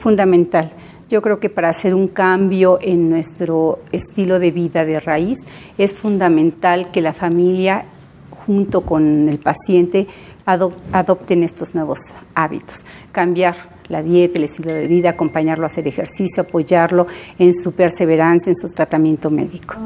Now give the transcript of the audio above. fundamental. Yo creo que para hacer un cambio en nuestro estilo de vida de raíz es fundamental que la familia junto con el paciente adopten estos nuevos hábitos, cambiar la dieta, el estilo de vida, acompañarlo a hacer ejercicio, apoyarlo en su perseverancia, en su tratamiento médico.